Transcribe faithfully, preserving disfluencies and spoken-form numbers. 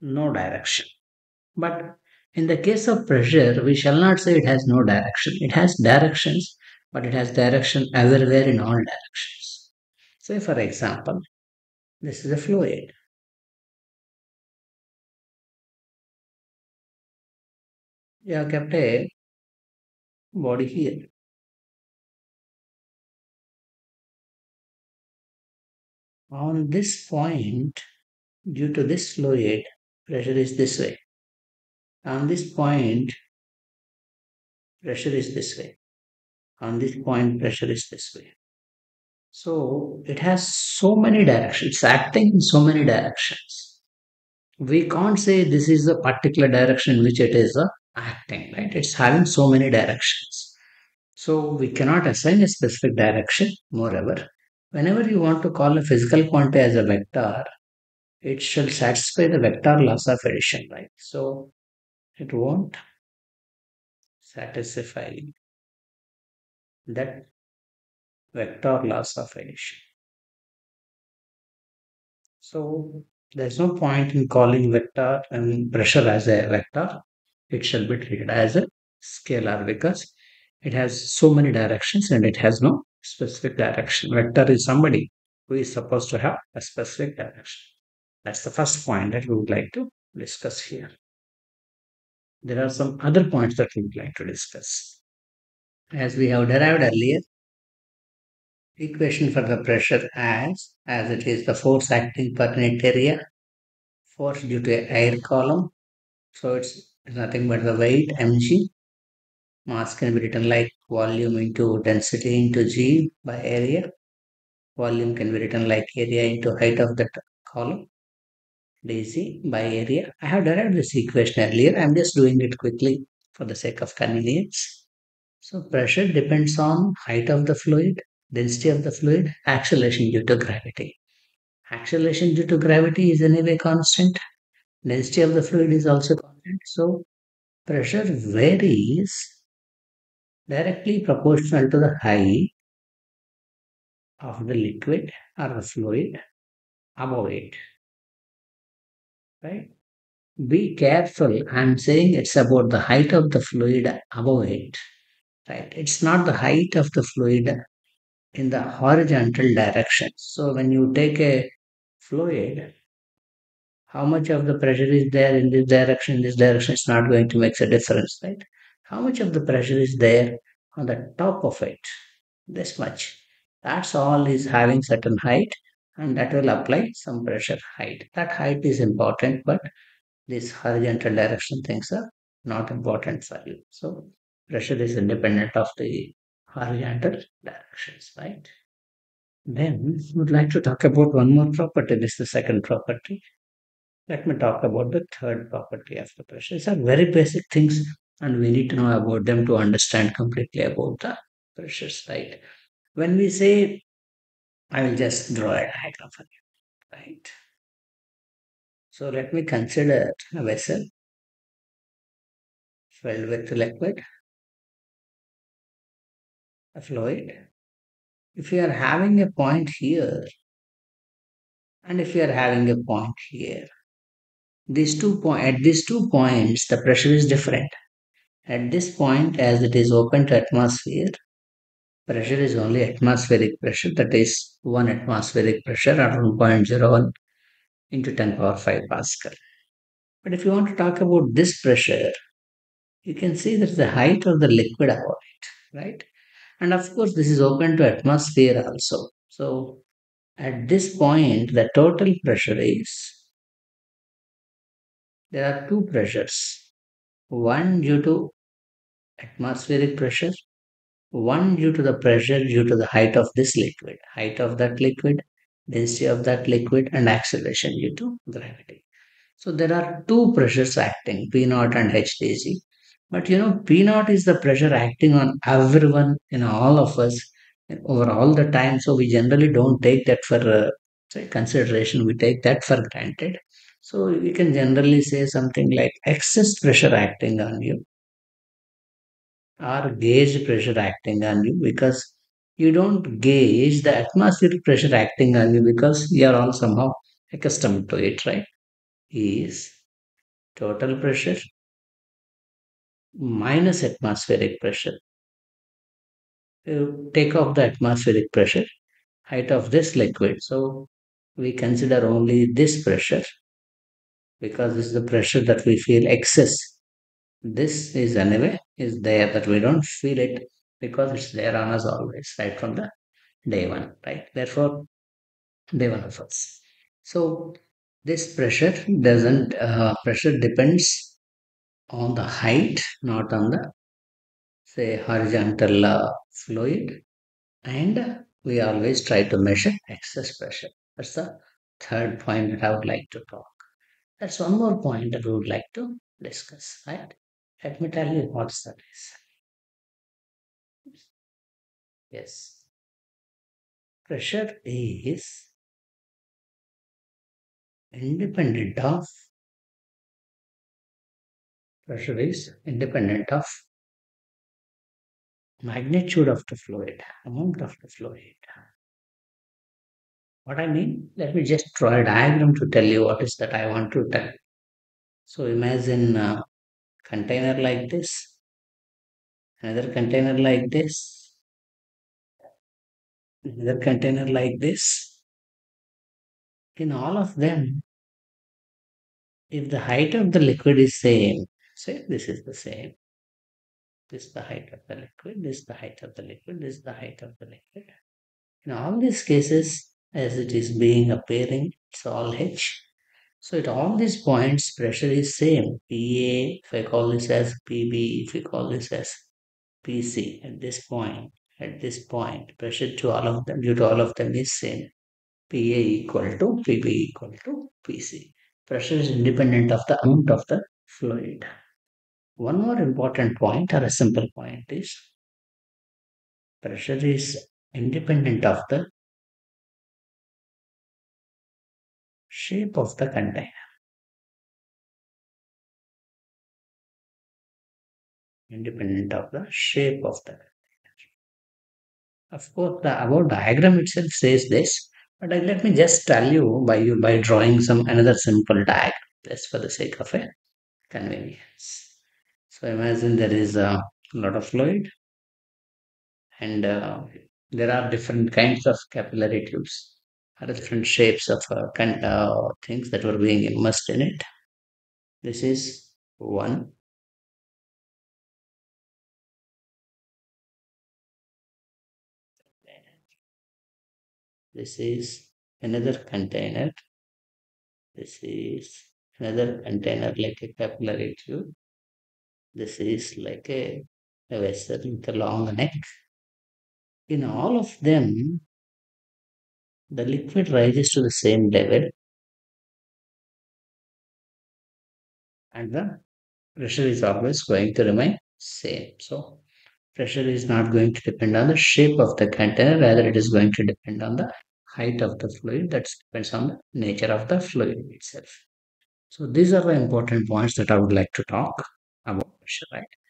no direction. But in the case of pressure, we shall not say it has no direction. It has directions, but it has direction everywhere in all directions. Say for example, this is a fluid. You have kept a body here. On this point, due to this fluid, pressure is this way. On this point, pressure is this way. On this point, pressure is this way. So it has so many directions. It's acting in so many directions. We can't say this is a particular direction in which it is acting, right? It's having so many directions. So we cannot assign a specific direction. Moreover, whenever you want to call a physical quantity as a vector, it shall satisfy the vector laws of addition, right? So it won't satisfy that vector laws of addition. So there's no point in calling vector and pressure as a vector. It shall be treated as a scalar because it has so many directions and it has no specific direction. Vector is somebody who is supposed to have a specific direction. That's the first point that we would like to discuss here. There are some other points that we would like to discuss. As we have derived earlier, equation for the pressure as, as it is the force acting per unit area, force due to an air column, so it's nothing but the weight mg. Mass can be written like volume into density into g by area. Volume can be written like area into height of the column, dc by area. I have derived this equation earlier. I am just doing it quickly for the sake of convenience. So pressure depends on height of the fluid, density of the fluid, acceleration due to gravity. Acceleration due to gravity is anyway constant. Density of the fluid is also constant, so pressure varies directly proportional to the height of the liquid or the fluid above it, right? Be careful, I am saying it's about the height of the fluid above it, right? It's not the height of the fluid in the horizontal direction. So when you take a fluid, how much of the pressure is there in this direction, in this direction, it's not going to make a difference, right? How much of the pressure is there on the top of it? This much. That's all is having certain height and that will apply some pressure height. That height is important, but these horizontal direction things are not important for you. So pressure is independent of the horizontal directions, right? Then we would like to talk about one more property. This is the second property. Let me talk about the third property of the pressure. These are very basic things and we need to know about them to understand completely about the pressures, right? When we say, I will just draw a diagram for you, right? So let me consider a vessel filled with liquid, a fluid. If you are having a point here and if you are having a point here, These two point, at these two points, the pressure is different. At this point, as it is open to atmosphere, pressure is only atmospheric pressure, that is one atmospheric pressure around zero point zero one into ten power five Pascal. But if you want to talk about this pressure, you can see that the height of the liquid above it, right? And of course, this is open to atmosphere also. So at this point, the total pressure is, there are two pressures, one due to atmospheric pressure, one due to the pressure due to the height of this liquid, height of that liquid, density of that liquid, and acceleration due to gravity. So there are two pressures acting, P zero and H D G. But you know, P zero is the pressure acting on everyone, in all of us, over all the time. So we generally don't take that for uh, say consideration, we take that for granted. So we can generally say something like excess pressure acting on you or gauge pressure acting on you, because you don't gauge the atmospheric pressure acting on you because you are all somehow accustomed to it, right? Is total pressure minus atmospheric pressure. You take off the atmospheric pressure, height of this liquid. So we consider only this pressure, because this is the pressure that we feel excess. This is anyway is there, that we don't feel it because it's there on us always, right from the day one, right? Therefore, day one of us. So this pressure doesn't, uh, pressure depends on the height, not on the, say, horizontal uh, fluid. And we always try to measure excess pressure. That's the third point that I would like to talk. That's one more point that we would like to discuss, right? Let me tell you what that is. Yes. Pressure is independent of, pressure is independent of magnitude of the fluid, amount of the fluid. What I mean, let me just draw a diagram to tell you what is that I want to tell. So imagine a container like this, another container like this, another container like this. In all of them, if the height of the liquid is same, say this is the same. This is the height of the liquid, this is the height of the liquid, this is the height of the liquid. In all these cases, as it is being appearing, it's all H. So at all these points, pressure is same. P A, if I call this as P B, if we call this as P C, at this point, at this point, pressure to all of them, due to all of them is same. P A equal to P B equal to P C. Pressure is independent of the amount of the fluid. One more important point, or a simple point, is pressure is independent of the shape of the container. Independent of the shape of the container. Of course, the above diagram itself says this, but I, let me just tell you by you by drawing some another simple diagram, just for the sake of a convenience. So imagine there is a lot of fluid, and uh, there are different kinds of capillary tubes, are different shapes of uh, kind, uh, things that were being immersed in it. This is one. This is another container. This is another container like a capillary tube. This is like a, a vessel with a long neck. In all of them, the liquid rises to the same level and the pressure is always going to remain same. So pressure is not going to depend on the shape of the container, rather it is going to depend on the height of the fluid. That depends on the nature of the fluid itself. So these are the important points that I would like to talk about pressure, right?